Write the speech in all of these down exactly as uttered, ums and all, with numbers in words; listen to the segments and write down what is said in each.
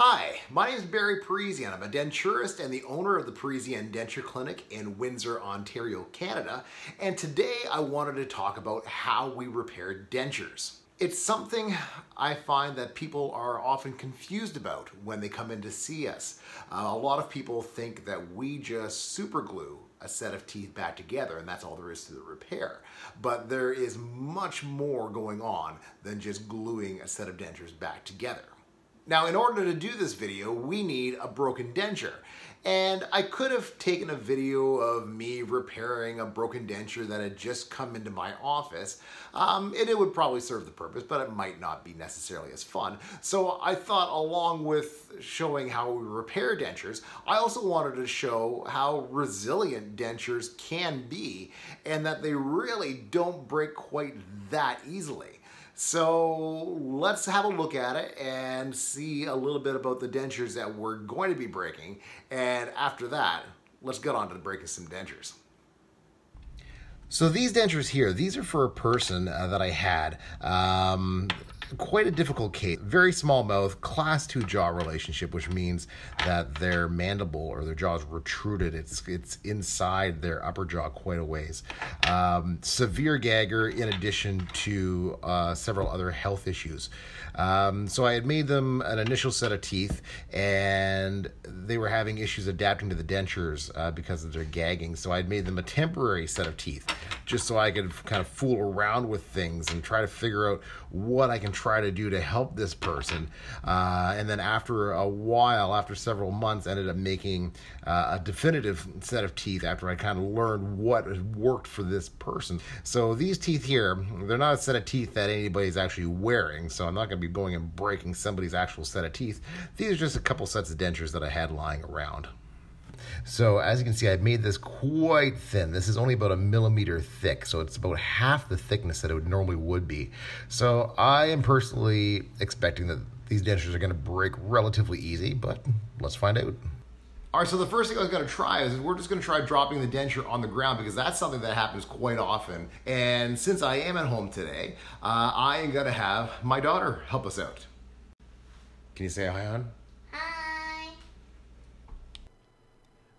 Hi, my name is Barry Parisien. I'm a denturist and the owner of the Parisien Denture Clinic in Windsor, Ontario, Canada. And today I wanted to talk about how we repair dentures. It's something I find that people are often confused about when they come in to see us. Uh, a lot of people think that we just super glue a set of teeth back together and that's all there is to the repair. But there is much more going on than just gluing a set of dentures back together. Now, in order to do this video, we need a broken denture. And I could have taken a video of me repairing a broken denture that had just come into my office, um, and it would probably serve the purpose, but it might not be necessarily as fun. So I thought, along with showing how we repair dentures, I also wanted to show how resilient dentures can be and that they really don't break quite that easily. So let's have a look at it and see a little bit about the dentures that we're going to be breaking. And after that, let's get on to breaking some dentures. So these dentures here, these are for a person uh, that I had. Um, Quite a difficult case. Very small mouth, class two jaw relationship, which means that their mandible or their jaw is retruded. It's it's inside their upper jaw quite a ways. Um, severe gagger, in addition to uh, several other health issues. Um, so I had made them an initial set of teeth, and they were having issues adapting to the dentures uh, because of their gagging. So I'd made them a temporary set of teeth, just so I could kind of fool around with things and try to figure out what I can try to do to help this person. Uh, and then after a while, after several months, ended up making uh, a definitive set of teeth after I kind of learned what worked for this person. So these teeth here, they're not a set of teeth that anybody's actually wearing, so I'm not going to be going and breaking somebody's actual set of teeth. These are just a couple sets of dentures that I had lying around. So as you can see, I've made this quite thin. This is only about a millimeter thick, so it's about half the thickness that it would normally would be. So I am personally expecting that these dentures are going to break relatively easy, but let's find out. All right, so the first thing I was going to try is we're just going to try dropping the denture on the ground, because that's something that happens quite often. And since I am at home today, uh, I am going to have my daughter help us out. Can you say hi, hon?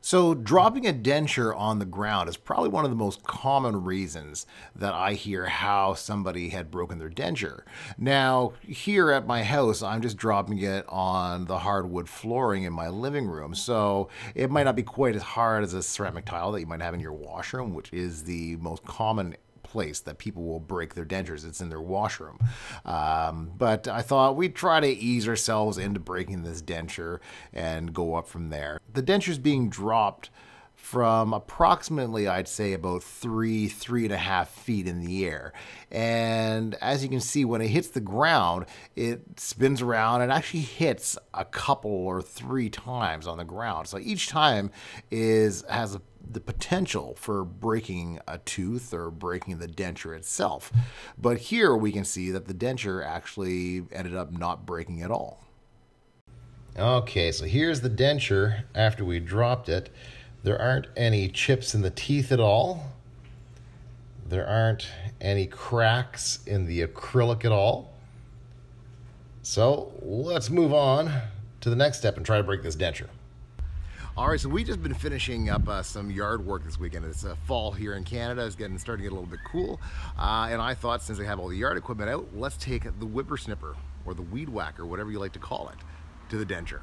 So dropping a denture on the ground is probably one of the most common reasons that I hear how somebody had broken their denture. Now, here at my house, I'm just dropping it on the hardwood flooring in my living room. So it might not be quite as hard as a ceramic tile that you might have in your washroom, which is the most common place that people will break their dentures. It's in their washroom. Um, but I thought we'd try to ease ourselves into breaking this denture and go up from there. The denture's being dropped from approximately, I'd say, about three, three and a half feet in the air. And as you can see, when it hits the ground, it spins around and actually hits a couple or three times on the ground. So each time is has a the potential for breaking a tooth or breaking the denture itself. But here we can see that the denture actually ended up not breaking at all. Okay, so here's the denture after we dropped it. There aren't any chips in the teeth at all. There aren't any cracks in the acrylic at all. So let's move on to the next step and try to break this denture. All right, so we've just been finishing up uh, some yard work this weekend. It's uh, fall here in Canada. It's getting starting to get a little bit cool. Uh, and I thought, since I have all the yard equipment out, let's take the whippersnipper, or the weed whacker, whatever you like to call it, to the denture.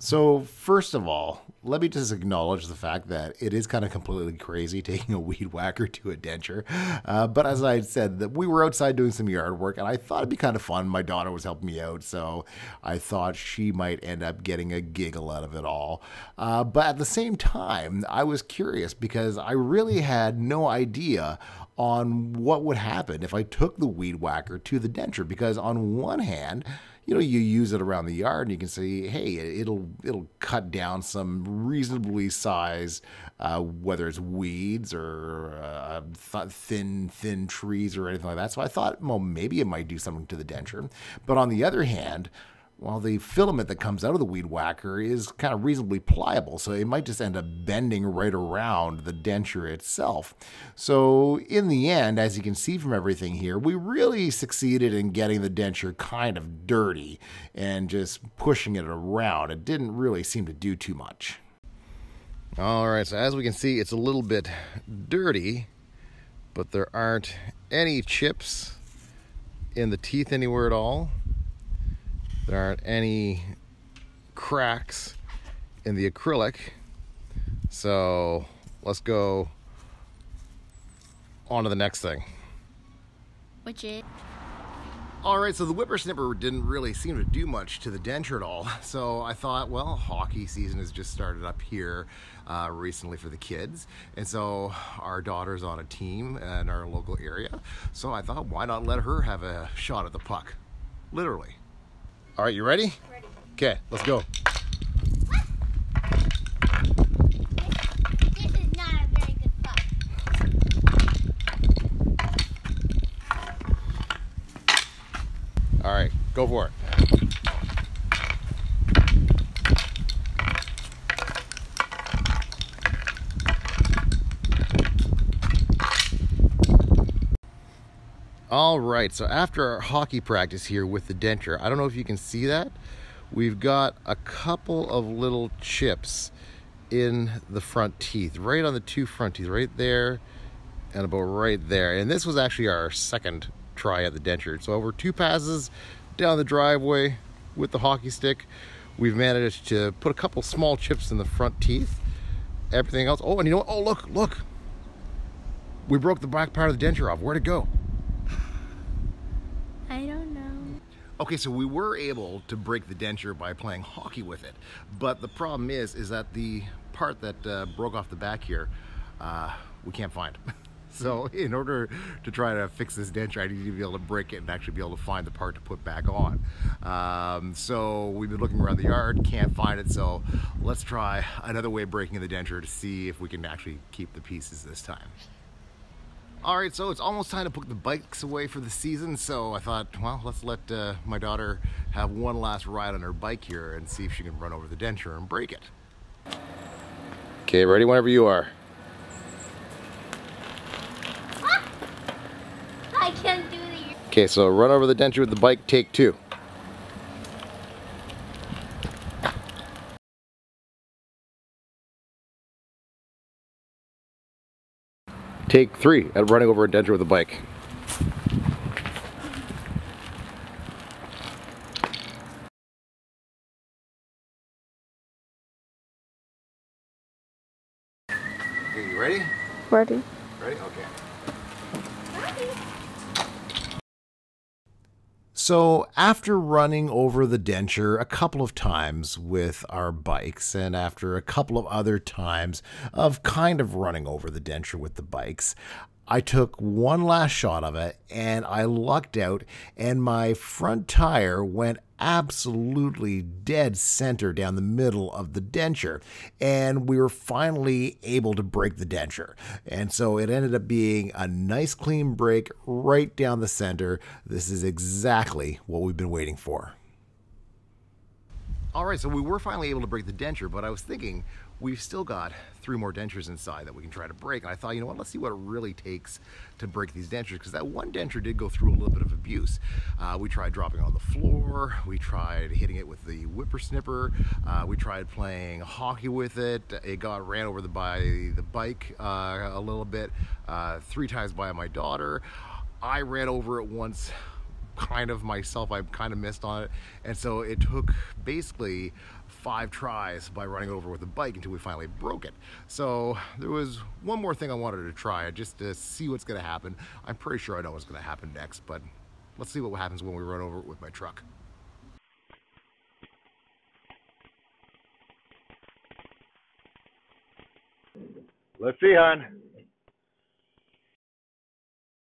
So first of all, let me just acknowledge the fact that it is kind of completely crazy taking a weed whacker to a denture. Uh, but as I said, that we were outside doing some yard work, and I thought it'd be kind of fun. My daughter was helping me out, so I thought she might end up getting a giggle out of it all. Uh, but at the same time, I was curious, because I really had no idea on what would happen if I took the weed whacker to the denture. Because on one hand, you know, you use it around the yard and you can say, hey, it'll it'll cut down some reasonably sized, uh, whether it's weeds or uh, th thin, thin trees or anything like that. So I thought, well, maybe it might do something to the denture. But on the other hand, while the filament that comes out of the weed whacker is kind of reasonably pliable, so it might just end up bending right around the denture itself. So in the end, as you can see from everything here, we really succeeded in getting the denture kind of dirty and just pushing it around. It didn't really seem to do too much. All right, so as we can see, it's a little bit dirty, but there aren't any chips in the teeth anywhere at all. There aren't any cracks in the acrylic. So let's go on to the next thing. Which is? All right, so the whippersnipper didn't really seem to do much to the denture at all. So I thought, well, hockey season has just started up here uh, recently for the kids. And so our daughter's on a team in our local area. So I thought, why not let her have a shot at the puck? Literally. All right, you ready? Ready. Okay, let's go. This, this is not a very good puck. All right, go for it. All right, so after our hockey practice here with the denture, I don't know if you can see that, we've got a couple of little chips in the front teeth, right on the two front teeth, right there and about right there. And this was actually our second try at the denture. So over two passes down the driveway with the hockey stick, we've managed to put a couple small chips in the front teeth. Everything else, oh, and you know what? Oh, look, look. We broke the back part of the denture off. Where'd it go? I don't know. Okay, so we were able to break the denture by playing hockey with it, but the problem is is that the part that uh, broke off the back here, uh, we can't find. So in order to try to fix this denture, I need to be able to break it and actually be able to find the part to put back on. Um, so we've been looking around the yard, can't find it, so let's try another way of breaking the denture to see if we can actually keep the pieces this time. All right, so it's almost time to put the bikes away for the season, so I thought, well, let's let uh, my daughter have one last ride on her bike here and see if she can run over the denture and break it. Okay, ready whenever you are. Ah! I can't do it. Okay, so run over the denture with the bike, take two. Take three at running over a denture with a bike. Okay, you ready? Ready. Ready? Okay. So after running over the denture a couple of times with our bikes, and after a couple of other times of kind of running over the denture with the bikes, I took one last shot of it and I lucked out and my front tire went absolutely dead center down the middle of the denture, and we were finally able to break the denture. And so it ended up being a nice clean break right down the center. This is exactly what we've been waiting for. All right, so we were finally able to break the denture, but I was thinking we've still got three more dentures inside that we can try to break. And I thought, you know what, let's see what it really takes to break these dentures, because that one denture did go through a little bit of abuse. Uh, we tried dropping on the floor, we tried hitting it with the whippersnipper, uh, we tried playing hockey with it, it got ran over the, by the bike uh, a little bit, uh, three times by my daughter. I ran over it once. Kind of myself, I kind of missed on it, and so it took basically five tries by running over with a bike until we finally broke it. So there was one more thing I wanted to try just to see what's going to happen. I'm pretty sure I know what's going to happen next, but let's see what happens when we run over it with my truck. Let's see, hon.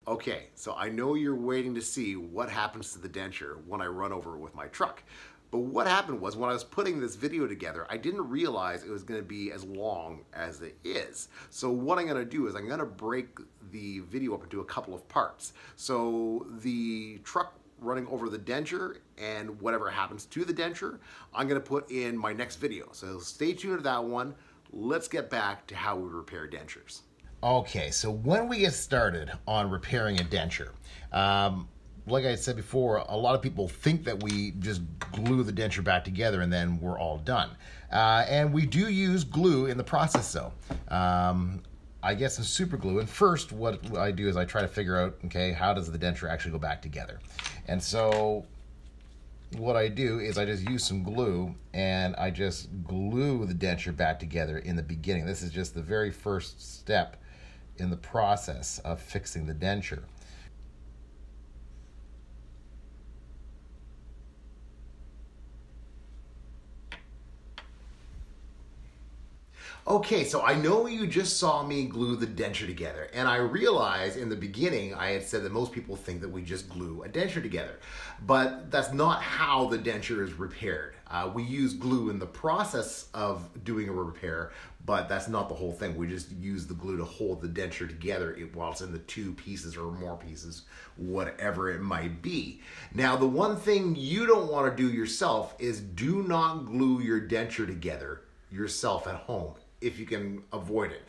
Okay, so I know you're waiting to see what happens to the denture when I run over with my truck. But what happened was, when I was putting this video together, I didn't realize it was gonna be as long as it is. So what I'm gonna do is I'm gonna break the video up into a couple of parts. So the truck running over the denture and whatever happens to the denture, I'm gonna put in my next video. So stay tuned to that one. Let's get back to how we repair dentures. Okay, so when we get started on repairing a denture, um, like I said before, a lot of people think that we just glue the denture back together and then we're all done. Uh, and we do use glue in the process though. Um, I get some super glue, and first what I do is I try to figure out, okay, how does the denture actually go back together? And so what I do is I just use some glue and I just glue the denture back together in the beginning. This is just the very first step in the process of fixing the denture. Okay, so I know you just saw me glue the denture together, and I realized in the beginning I had said that most people think that we just glue a denture together, but that's not how the denture is repaired. Uh, we use glue in the process of doing a repair, but that's not the whole thing. We just use the glue to hold the denture together while it's in the two pieces or more pieces, whatever it might be. Now, the one thing you don't want to do yourself is do not glue your denture together yourself at home, if you can avoid it.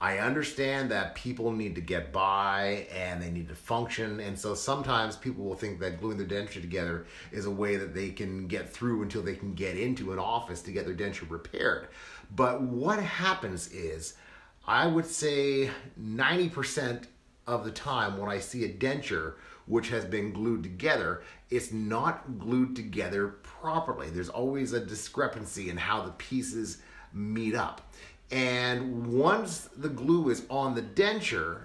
I understand that people need to get by and they need to function, and so sometimes people will think that gluing their denture together is a way that they can get through until they can get into an office to get their denture repaired. But what happens is, I would say ninety percent of the time when I see a denture which has been glued together, it's not glued together properly. There's always a discrepancy in how the pieces meet up. And once the glue is on the denture,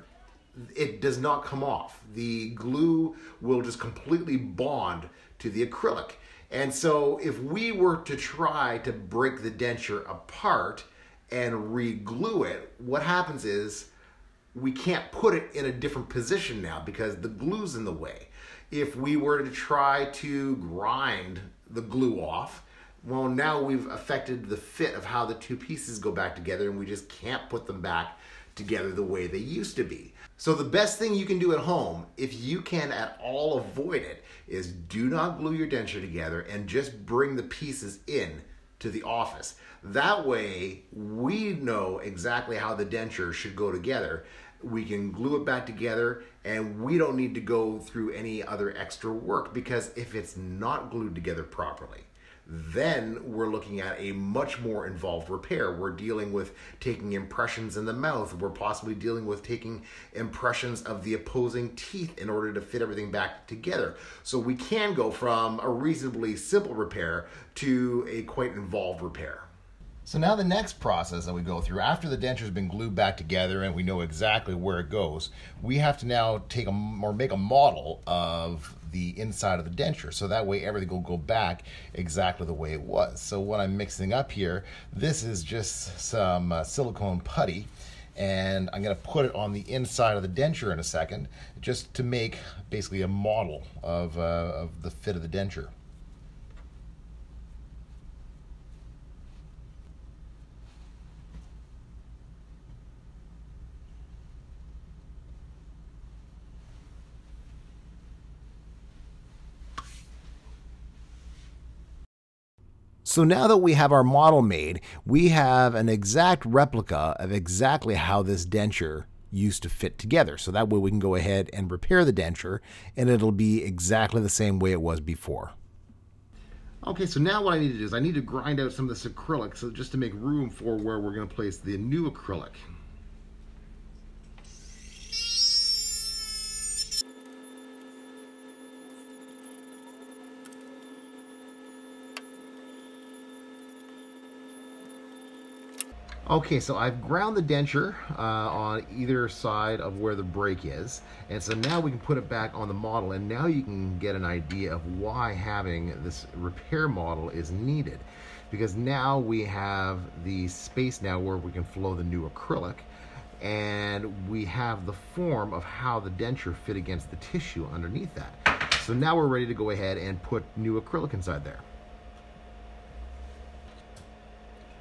it does not come off. The glue will just completely bond to the acrylic. And so if we were to try to break the denture apart and re-glue it, what happens is we can't put it in a different position now because the glue's in the way. If we were to try to grind the glue off, well, now we've affected the fit of how the two pieces go back together, and we just can't put them back together the way they used to be. So the best thing you can do at home, if you can at all avoid it, is do not glue your denture together and just bring the pieces in to the office. That way, we know exactly how the denture should go together. We can glue it back together, and we don't need to go through any other extra work, because if it's not glued together properly, then we're looking at a much more involved repair. We're dealing with taking impressions in the mouth. We're possibly dealing with taking impressions of the opposing teeth in order to fit everything back together. So we can go from a reasonably simple repair to a quite involved repair. So now the next process that we go through, after the denture has been glued back together and we know exactly where it goes, we have to now take a, or make a model of the inside of the denture, so that way everything will go back exactly the way it was. So what I'm mixing up here, this is just some uh, silicone putty, and I'm gonna put it on the inside of the denture in a second, just to make basically a model of, uh, of the fit of the denture. So now that we have our model made, we have an exact replica of exactly how this denture used to fit together. So that way we can go ahead and repair the denture, and it'll be exactly the same way it was before. Okay, so now what I need to do is I need to grind out some of this acrylic, so just to make room for where we're going to place the new acrylic. Okay, so I've ground the denture uh, on either side of where the break is, and so now we can put it back on the model, and now you can get an idea of why having this repair model is needed, because now we have the space now where we can flow the new acrylic, and we have the form of how the denture fit against the tissue underneath that. So now we're ready to go ahead and put new acrylic inside there.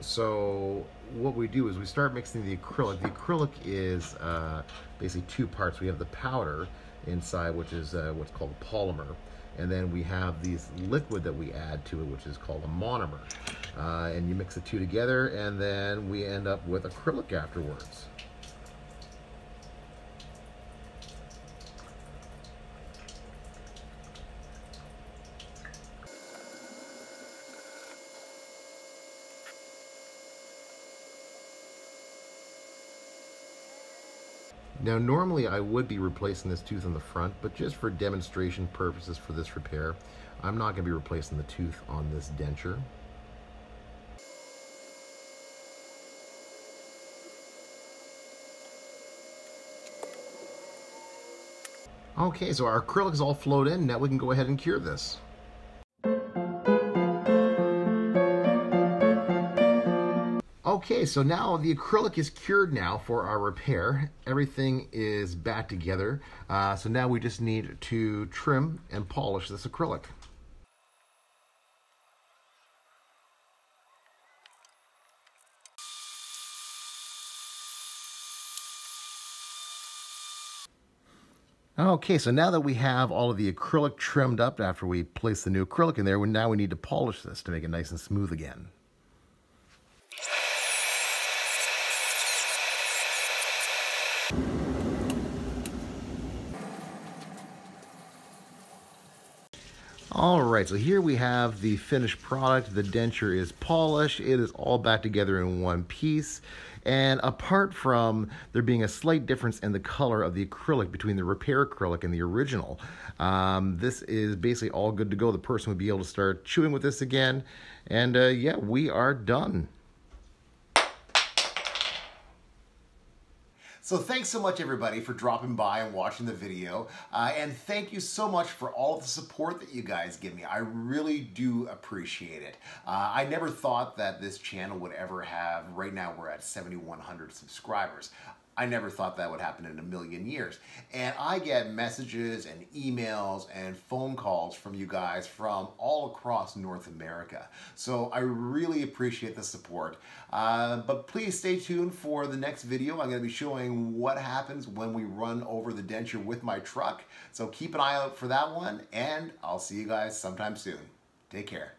So what we do is we start mixing the acrylic. The acrylic is uh, basically two parts. We have the powder inside, which is uh, what's called a polymer. And then we have these liquid that we add to it, which is called a monomer. Uh, and you mix the two together, and then we end up with acrylic afterwards. Now, normally I would be replacing this tooth on the front, but just for demonstration purposes for this repair, I'm not going to be replacing the tooth on this denture. Okay, so our acrylic is all flowed in. Now we can go ahead and cure this. Okay, so now the acrylic is cured now for our repair. Everything is back together. Uh, so now we just need to trim and polish this acrylic. Okay, so now that we have all of the acrylic trimmed up after we place the new acrylic in there, now we need to polish this to make it nice and smooth again. All right, so here we have the finished product. The denture is polished. It is all back together in one piece. And apart from there being a slight difference in the color of the acrylic between the repair acrylic and the original, um, this is basically all good to go. The person would be able to start chewing with this again. And uh, yeah, we are done. So thanks so much, everybody, for dropping by and watching the video. Uh, and thank you so much for all the support that you guys give me. I really do appreciate it. Uh, I never thought that this channel would ever have, right now we're at seventy-one hundred subscribers. I never thought that would happen in a million years. And I get messages and emails and phone calls from you guys from all across North America. So I really appreciate the support. Uh, but please stay tuned for the next video. I'm gonna be showing what happens when we run over the denture with my truck. So keep an eye out for that one, and I'll see you guys sometime soon. Take care.